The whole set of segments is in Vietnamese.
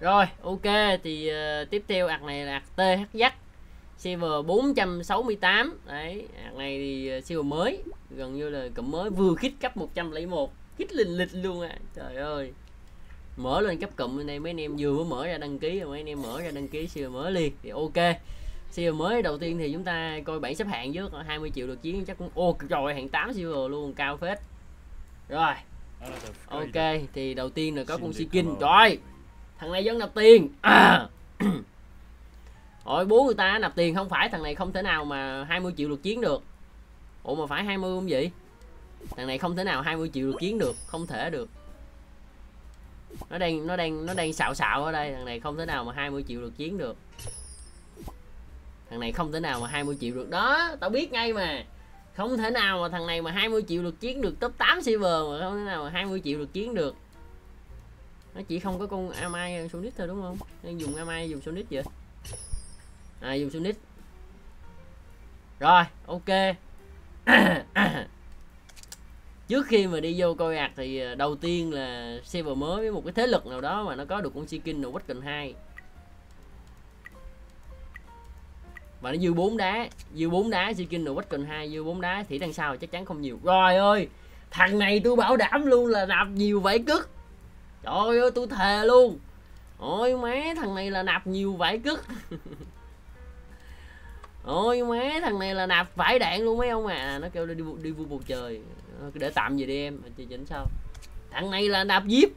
Rồi ok, thì tiếp theo ạc này là ạc THZ server 468. Đấy, ạc này thì server mới, gần như là cụm mới, vừa khích cấp 101, khích lình lịch luôn à. Trời ơi, mở lên cấp cụm này mấy anh em vừa mới mở ra đăng ký rồi, mấy anh em mở ra đăng ký server mới liền. Thì ok, server mới đầu tiên thì chúng ta coi bảng xếp hạng trước, 20 triệu lượt chiến chắc cũng ô rồi, hạng 8 server luôn, cao phết. Rồi ok, thì đầu tiên là có con Shikin. Rồi thằng này vẫn nạp tiền à. Ôi bố người ta nạp tiền, không phải thằng này không thể nào mà 20 triệu lượt chiến được. Ủa mà phải 20 không vậy? Thằng này không thể nào 20 triệu lượt chiến được, không thể được. Nó đang xạo xạo ở đây, thằng này không thể nào mà 20 triệu lượt chiến được. Thằng này không thể nào mà 20 triệu được đó, tao biết ngay mà. Không thể nào mà thằng này mà 20 triệu lượt chiến được, top 8 server mà không thể nào mà 20 triệu lượt chiến được. Nó chỉ không có con Amai Solis thôi đúng không? Đang dùng Amai, dùng Solis vậy? À dùng Solis. Rồi, ok. Trước khi mà đi vô coi ạc thì đầu tiên là server mới với một cái thế lực nào đó mà nó có được con Shikin nào Weekend 2. Và nó dư 4 đá, dư 4 đá Shikin nào Weekend 2, dư 4 đá thì đằng sau chắc chắn không nhiều. Rồi ơi, thằng này tôi bảo đảm luôn là nạp nhiều vậy cứt. Trời ơi tôi thề luôn. Ôi má thằng này là nạp nhiều vải cứt. Ôi má thằng này là nạp vải đạn luôn mấy ông à. Nó kêu đi vui bầu trời. Để tạm về đi em, chỉnh sao. Thằng này là nạp diếp.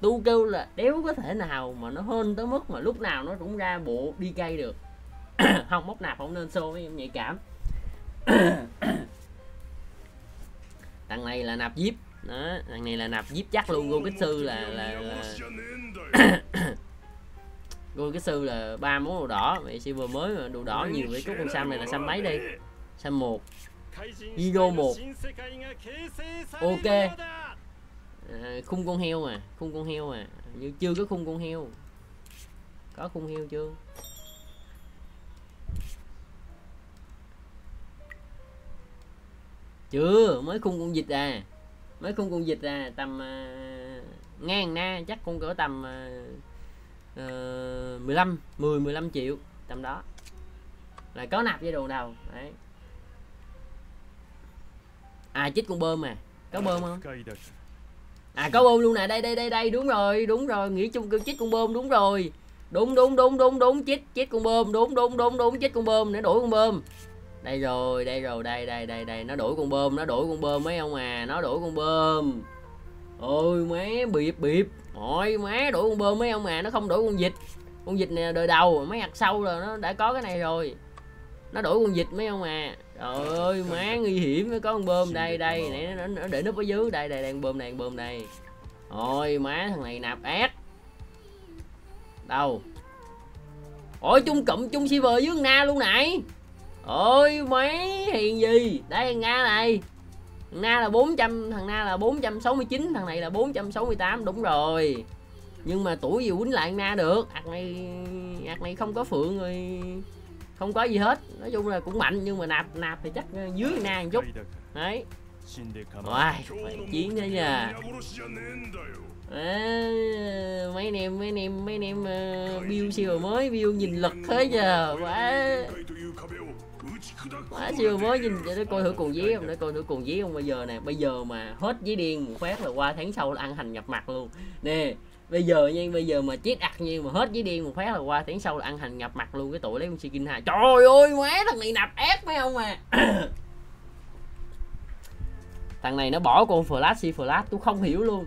Tôi kêu là đéo có thể nào mà nó hơn tới mức mà lúc nào nó cũng ra bộ đi cây được. Không, móc nạp không nên xô với em nhạy cảm. Thằng này là nạp diếp. Đó, thằng này là nạp díp chắc luôn. Gô kích sư là Gô kích sư là 3 món đồ đỏ. Mày server mới mà đồ đỏ nhiều vậy. Cút con Sam này là Sam mấy đi? Sam 1, Giro 1. Ok à, khung con heo à, khung con heo à. Nhưng chưa có khung con heo. Có khung heo chưa? Chưa, mới khung con vịt à. Mới không con dịch à, tầm ngang na chắc con cỡ tầm 10-15 triệu tầm đó là có nạp với đồ đầu đấy. À chích con bơm à, có bơm không? À có bơm luôn nè, đây đúng rồi, nghĩa chung kêu chích con bơm đúng rồi, đúng chích con bơm đúng chích con bơm để đổi con bơm. Đây rồi, nó đổi con bơm, mấy ông à, nó đổi con bơm. Ôi má bịp. Ôi má đổi con bơm mấy ông à, nó không đổi con vịt. Con vịt này đời đầu, mấy hạt sau là nó đã có cái này rồi. Nó đổi con vịt mấy ông à. Trời ơi má nguy hiểm, nó có con bơm đây, nãy nó để núp ở dưới, đây con bơm này, Ôi má thằng này nạp ác. Đâu? Ôi chung cụm chung server dưới na luôn này. Ôi mấy hiền gì. Đây thằng Na này. Thằng Na là 400, thằng Na là 469, thằng này là 468 đúng rồi. Nhưng mà tuổi gì quýnh lại thằng Na được. Ạc này không có phượng rồi. Không có gì hết. Nói chung là cũng mạnh nhưng mà nạp thì chắc dưới thằng Na một chút. Đấy. Wow, phải chiến thế nha. À, mấy anh em build siêu mới, build nhìn lực thế giờ. Quá siêu mới nhìn để coi thử còn dí không, bây giờ nè, bây giờ mà hết dí điên một phát là qua tháng sau là ăn hành nhập mặt luôn. Nè, bây giờ mà chết ạc nhiên mà hết dí điên một phát là qua tháng sau là ăn hành nhập mặt luôn, cái tụi lấy con Shikin 2. Trời ơi má thằng này nạp ép mấy ông à. Thằng này nó bỏ con Flashy Flash tôi không hiểu luôn.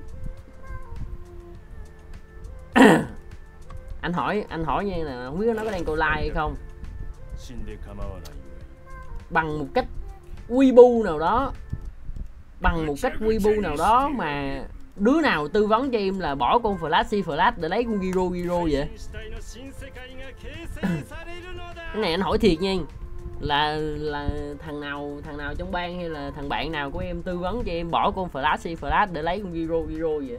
anh hỏi nha, là không biết nó có đang câu like hay không, bằng một cách quy bu nào đó, mà đứa nào tư vấn cho em là bỏ con Flashy Flash để lấy con Giro vậy. Cái này anh hỏi thiệt nha, là thằng nào trong ban hay là thằng bạn nào của em tư vấn cho em bỏ con Flashy Flash để lấy con Giro vậy.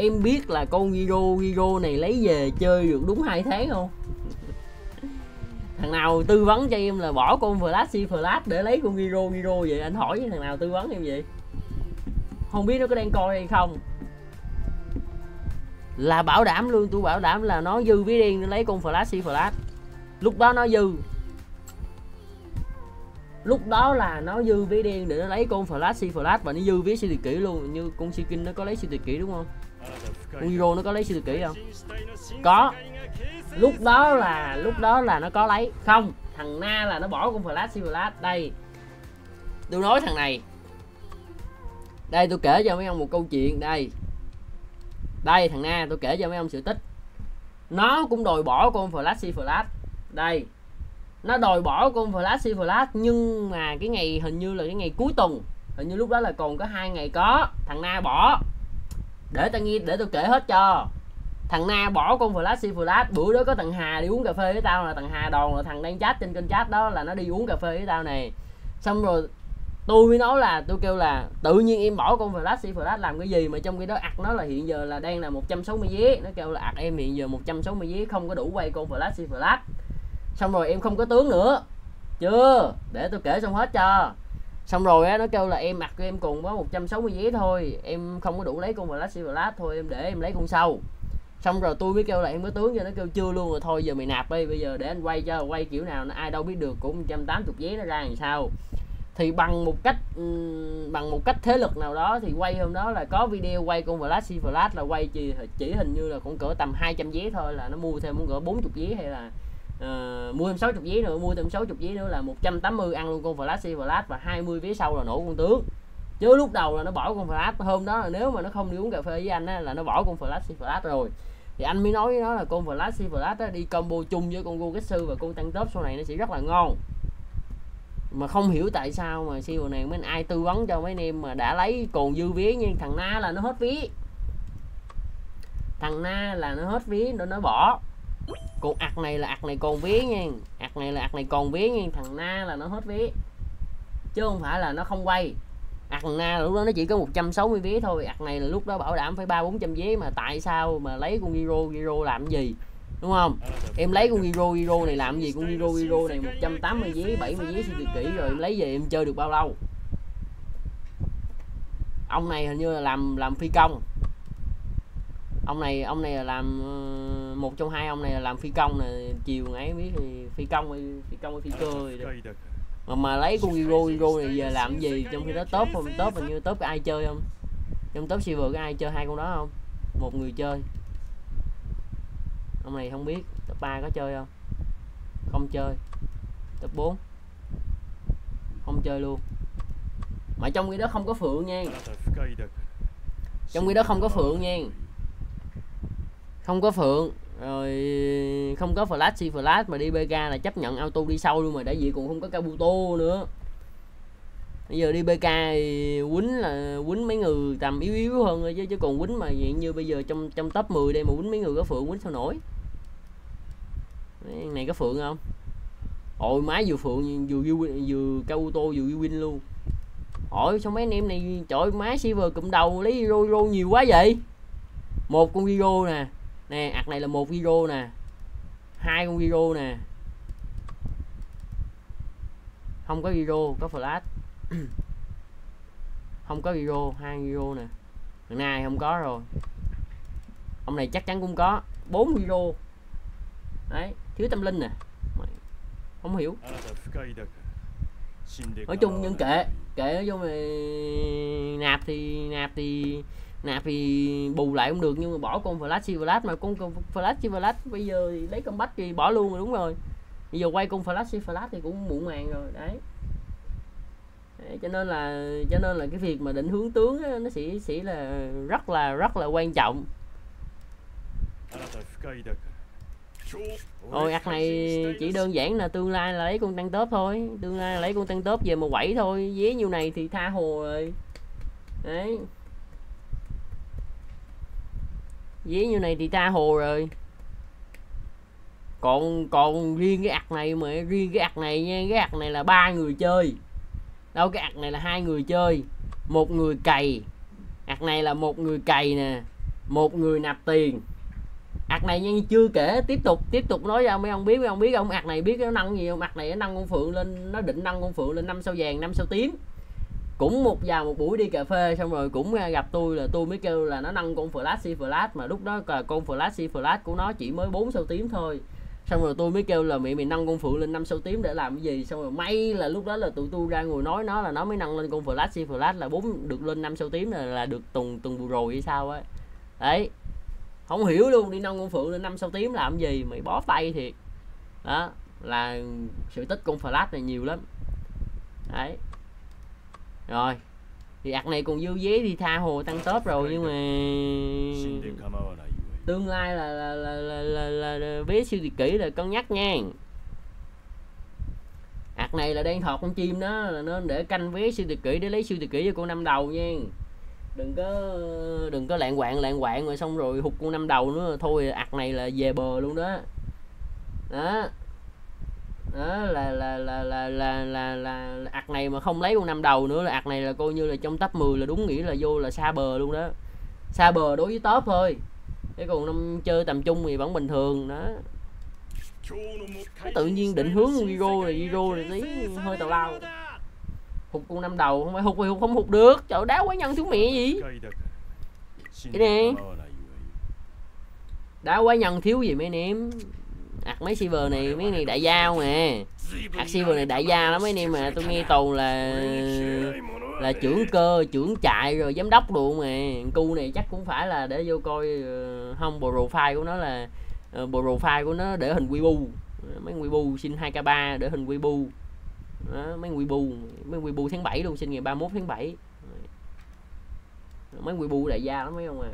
Em biết là con Giro này lấy về chơi được đúng 2 tháng không? Thằng nào tư vấn cho em là bỏ con Flash để lấy con Giro vậy, anh hỏi với thằng nào tư vấn em vậy. Không biết nó có đang coi hay không. là bảo đảm luôn, tôi bảo đảm là nó dư ví đen, nó lấy con Flashy Flash lúc đó nó dư, lúc đó là nó dư ví đen để nó lấy con Flashy Flash và nó dư ví siêu tuyệt kỹ luôn. Như con Shikin nó có lấy siêu tuyệt kỹ đúng không, con Giro nó có lấy siêu tuyệt kỹ không, có. Lúc đó là nó có lấy không, thằng Na là nó bỏ con Flashy Flash đây. Tôi nói thằng này đây, tôi kể cho mấy ông một câu chuyện đây. Đây thằng Na, tôi kể cho mấy ông sự tích. Nó cũng đòi bỏ con Flashy Flash đây, nó đòi bỏ con Flashy Flash, nhưng mà cái ngày hình như là cái ngày cuối tuần, hình như lúc đó là còn có 2 ngày có, thằng Na bỏ. Để tao nghe, để tôi kể hết cho. Thằng Na bỏ con Flashy Flash, bữa đó có thằng Hà đi uống cà phê với tao, là thằng Hà Đòn, là thằng đang chat trên kênh chat đó, là nó đi uống cà phê với tao này. Xong rồi tôi mới nói là, tôi kêu là tự nhiên em bỏ con Flashy Flash làm cái gì, mà trong cái đó ạc nó là hiện giờ là đang là 160 vé. Nó kêu là ạc em hiện giờ 160 vé không có đủ quay con Flashy Flash. Xong rồi em không có tướng nữa. Chưa, để tôi kể xong hết cho. Xong rồi á, nó kêu là em ạc em còn có 160 vé thôi, em không có đủ lấy con Flashy Flash, thôi em để em lấy con sau. Xong rồi tôi mới kêu là em có tướng cho, nó kêu chưa luôn rồi, thôi giờ mày nạp đi, bây giờ để anh quay cho, quay kiểu nào ai đâu biết được, cũng 180 vé nó ra làm sao. Thì bằng một cách thế lực nào đó thì quay hôm đó là có video quay con Flashy Flash là quay chỉ hình như là cũng cỡ tầm 200 vé thôi, là nó mua thêm muốn cỡ 40 vé hay là mua thêm 60 vé nữa, mua thêm 60 vé nữa là 180, ăn luôn con Flashy Flash và 20 vé sau là nổ con tướng. Chứ lúc đầu là nó bỏ con Flash, hôm đó là nếu mà nó không đi uống cà phê với anh á, là nó bỏ con Flashy Flash rồi. Thì anh mới nói với nó là con Flashy Flash đó đi combo chung với con Gogetsu và con Tăng Top sau này nó sẽ rất là ngon. Mà không hiểu tại sao mà siêu này mấy ai tư vấn cho mấy anh em mà đã lấy còn dư vé, nhưng thằng Na là nó hết vé, thằng Na là nó hết vé nên nó bỏ. Còn ạc này là ạc này còn vé nha, ạc này là ạc này còn vé nha, thằng Na là nó hết vé chứ không phải là nó không quay. Ạc Na lúc đó nó chỉ có 160 vé thôi, ạc này là lúc đó bảo đảm phải 300-400 vé, mà tại sao mà lấy con Giro làm gì, đúng không? Em lấy con Giro này làm gì, con Giro này 180 vé, 70 vé siêu tuyệt kỹ rồi, em lấy về em chơi được bao lâu? Ông này hình như là làm phi công, ông này là làm một trong hai, ông này là làm phi công này, chiều nãy biết thì phi công phi cơ rồi đó. Mà lấy con Giro này về làm gì, trong khi đó top không, top hình như top có ai chơi không, trong top server có ai chơi hai con đó không, một người chơi. Ông này không biết, top 3 có chơi không? Không chơi. Top 4 không chơi luôn. Mà trong cái đó không có Phượng nha, trong cái đó không có Phượng nha, không có Phượng rồi, không có Flashy Flash, mà đi BK là chấp nhận auto đi sâu luôn, mà đại diện cũng không có Kabuto nữa. Bây giờ đi BK thì quýnh là quýnh mấy người tầm yếu hơn rồi, chứ còn quýnh mà hiện như bây giờ trong top 10 đây mà quýnh mấy người có Phượng quýnh sao nổi. Cái này có Phượng không? Ôi má, vừa Phượng vừa Kabuto vừa win luôn. Ôi sao mấy anh em này trời, má server cụm đầu lấy Giro nhiều quá vậy. Một con Giro nè, ạc này là một Giro nè, hai con Giro nè, không có Giro, có Flash. Không có Giro, hai Giro nè, thằng này không có rồi, ông này chắc chắn cũng có 4 Giro đấy, thiếu tâm linh nè, không hiểu. Nói chung nhưng kệ nói chung thì nạp thì bù lại cũng được, nhưng mà bỏ con Flashy Flash, mà con Flashy Flash bây giờ thì lấy combat thì bỏ luôn rồi, đúng rồi. Bây giờ quay con Flashy Flash thì cũng muộn màng rồi đấy. Cho nên là cái việc mà định hướng tướng á, nó sẽ là rất là quan trọng. Rồi ạc này chỉ đơn giản là tương lai là lấy con Tăng Tốp thôi, tương lai là lấy con Tăng Tốp về mà quẩy thôi, vé nhiêu này thì tha hồ rồi đấy, vé nhiêu này thì tha hồ rồi. Còn riêng cái ạc này, mà riêng cái ạc này nha, cái ạc này là 3 người chơi đâu, cái ạc này là 2 người chơi, 1 người cày, ạc này là 1 người cày nè, 1 người nạp tiền. Ạc này nhưng chưa kể, tiếp tục nói ra mấy ông biết, ông ạc này biết nó nâng gì không, ạc này nó nâng con Phượng lên, nó định nâng con Phượng lên 5 sao vàng 5 sao tím. cũng một vào một buổi đi cà phê xong rồi cũng gặp tôi, là tôi mới kêu là nó nâng con Flashy Flash, mà lúc đó là con Flashy Flash của nó chỉ mới 4 sao tím thôi. Xong rồi tôi mới kêu là mày nâng con Phượng lên 5 sao tím để làm cái gì. Xong rồi may là lúc đó là tụi tôi ra ngồi nói nó, là nó mới nâng lên con Flashy Flash là 4 được lên 5 sao tím là được tuần vừa rồi hay sao ấy. Đấy, không hiểu luôn, đi nâng con Phượng lên 5 sao tím làm gì, mày bó tay thiệt. Đó là sự tích con Flash này nhiều lắm. Đấy, rồi thì ạc này còn dư vé đi tha hồ tăng top rồi, nhưng mà tương lai là vé siêu kỳ kỹ là cân nhắc nha. Ạc này là đang thọt con chim đó, là nên để canh vé siêu kỳ kỹ để lấy siêu kỳ kỹ cho con năm đầu nha, đừng có lạng quạng rồi xong rồi hụt con năm đầu nữa, thôi ạc này là về bờ luôn đó. Đó đó là ạc này mà không lấy con năm đầu nữa là ạc này là coi như là trong top 10 là đúng nghĩa là vô là xa bờ luôn đó, xa bờ đối với top thôi, cái còn năm chơi tầm trung thì vẫn bình thường đó. Nó tự nhiên định hướng Giro này tí hơi tào lao, hụt con năm đầu không phải hụt không hụt được, trời đá quái nhân thiếu mẹ gì cái nè, đá quái nhân thiếu gì mấy anh em. Ạc mấy silver này, mấy này đại gia mà, ạc silver này đại gia lắm mấy anh em, mà tôi nghe toàn là trưởng cơ, trưởng trại rồi giám đốc luôn mà. Cu này chắc cũng phải là để vô coi, không profile của nó là profile của nó để hình Weibo, mấy Weibo xin 2k3 để hình Weibo. Đó, mấy Weibo tháng 7 luôn, xin ngày 31 tháng 7. Mấy Weibo đại gia lắm mấy ông à.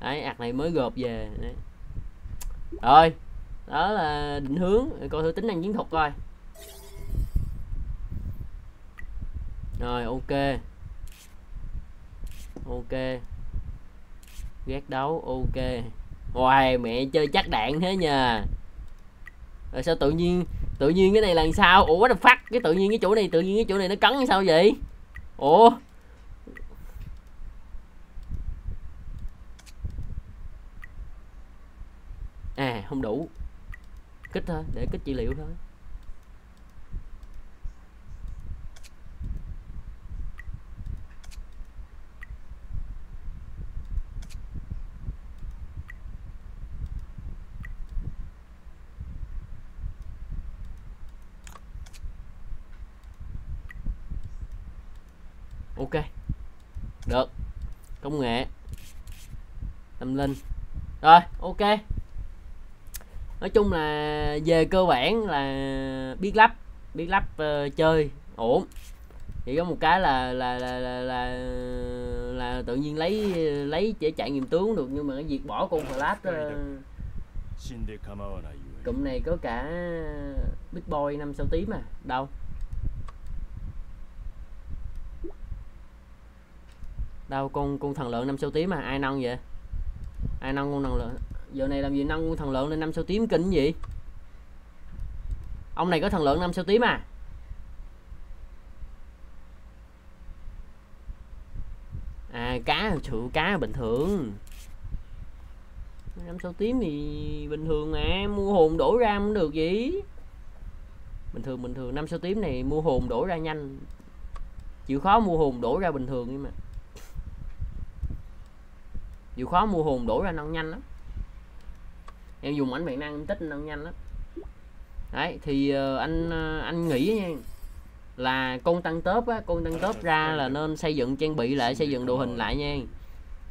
Đấy, ạc này mới gộp về. Đấy, rồi đó là định hướng, coi thử tính năng chiến thuật coi. Rồi ok ghét đấu ok. Hoài mẹ chơi chắc đạn thế nha, rồi sao tự nhiên cái này là sao? Ủa đập phát cái tự nhiên cái chỗ này nó cấn sao vậy? Ủa à, không đủ kích thôi, để kích trị liệu thôi. Ok, được, công nghệ tâm linh rồi. Ok, nói chung là về cơ bản là biết lắp chơi ổn. Chỉ có một cái là tự nhiên lấy để trải nghiệm tướng được, nhưng mà cái việc bỏ con Flash cụm này có cả Big Boy 5 sao tím à đâu con thần lượng 5 sao tím à, ai nâng vậy? Ai nâng con thần lượng? Giờ này làm gì nâng thần lượng lên 5 sao tím kinh gì? Ông này có thần lượng 5 sao tím à? À cá bình thường. 5 sao tím thì bình thường à, mua hồn đổ ra không được gì. Bình thường 5 sao tím này mua hồn đổ ra nhanh. Chịu khó mua hồn đổ ra bình thường nhưng mà. Chịu khó mua hồn đổ ra nâng nhanh lắm. Em dùng ảnh bạn năng em tích năng nhanh lắm. Đấy thì anh nghĩ nha, là con tăng tớp ra là nên xây dựng trang bị lại, xây dựng đội hình lại nha.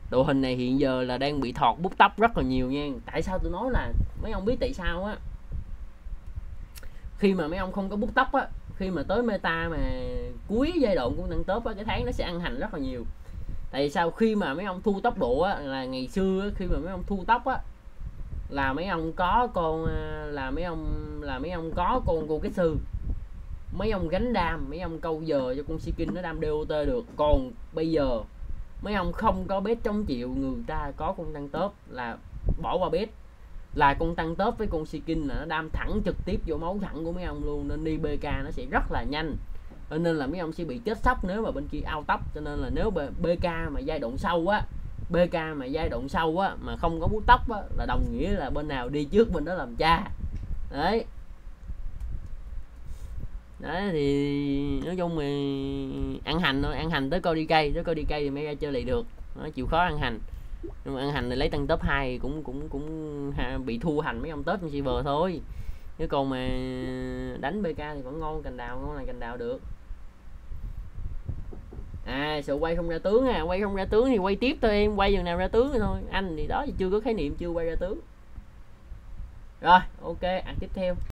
Đội hình này hiện giờ là đang bị thọt bút tóc rất là nhiều nha. Tại sao tôi nói là mấy ông biết tại sao á, khi mà mấy ông không có bút tóc á, khi mà tới meta mà cuối giai đoạn của tăng tớp á, cái tháng nó sẽ ăn hành rất là nhiều. Tại sao? Khi mà mấy ông thu tốc độ á, là ngày xưa khi mà mấy ông thu tóc á, là mấy ông có con là mấy ông có con cô cái sư, mấy ông gánh đam, mấy ông câu giờ cho con Shikin nó đam DOT được. Còn bây giờ mấy ông không có bếp chống chịu, người ta có con tăng tớp là bỏ qua bếp, là con tăng tớp với con Shikin là nó đam thẳng trực tiếp vô máu thẳng của mấy ông luôn, nên đi BK nó sẽ rất là nhanh, nên là mấy ông sẽ bị chết sốc nếu mà bên kia ao tóc. Cho nên là nếu BK mà giai đoạn sâu á, mà không có bút tóc á, là đồng nghĩa là bên nào đi trước bên đó làm cha. Đấy Đấy thì nói chung thì ăn hành thôi, ăn hành tới coi đi cây, tới coi đi cây thì mới ra chơi lại được. Nó chịu khó ăn hành. Nhưng mà ăn hành thì lấy tăng top 2 cũng bị thua hành mấy ông top trên server thôi. Chứ còn mà đánh BK thì vẫn ngon, cành đào ngon là cành đào được. À sợ quay không ra tướng à, quay không ra tướng thì quay tiếp thôi em, quay chừng nào ra tướng thôi. Anh thì đó thì chưa có khái niệm chưa quay ra tướng. Rồi ok, ăn tiếp theo.